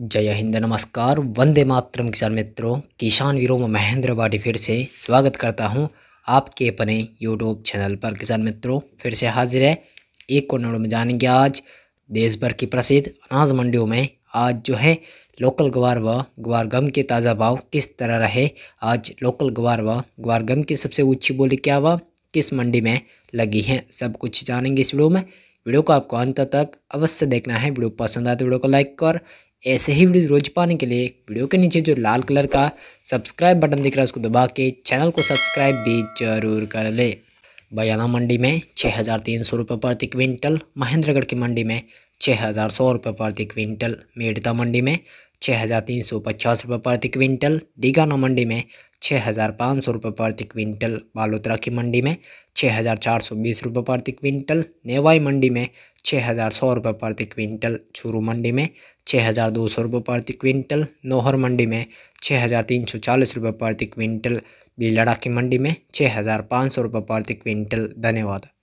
जय हिंद। नमस्कार। वंदे मातरम। किसान मित्रों, किसान वीरों में महेंद्र भाटी फिर से स्वागत करता हूं आपके अपने यूट्यूब चैनल पर। किसान मित्रों, फिर से हाजिर है एक और नोड में। जानेंगे आज देश भर की प्रसिद्ध अनाज मंडियों में आज जो है लोकल ग्वार व ग्वार गम के ताज़ा भाव किस तरह रहे। आज लोकल ग्वार व ग्वार गम की सबसे ऊँची बोली क्या हुआ, किस मंडी में लगी है, सब कुछ जानेंगे इस वीडियो में। वीडियो को आपको अंत तक अवश्य देखना है। वीडियो पसंद आए तो वीडियो को लाइक कर। ऐसे ही वीडियो रोज पाने के लिए वीडियो के नीचे जो लाल कलर का सब्सक्राइब बटन दिख रहा है उसको दबा के चैनल को सब्सक्राइब भी जरूर कर ले। बयाना मंडी में 6,300 रुपये प्रति क्विंटल, महेंद्रगढ़ की मंडी में 6,100 रुपये प्रति क्विंटल, मेड़ता मंडी में 6,350 रुपये प्रति क्विंटल, डिगाना मंडी में 6,500 रुपये प्रति क्विंटल, बालोत्रा की मंडी में 6,420 रुपये प्रति क्विंटल, नेवाई मंडी में 6,100 रुपये प्रति क्विंटल, चूरू मंडी में 6,200 रुपये प्रति क्विंटल, नोहर मंडी में 6,340 रुपये प्रति क्विंटल, बीलड़ा की मंडी में 6,500 रुपये प्रति क्विंटल। धन्यवाद।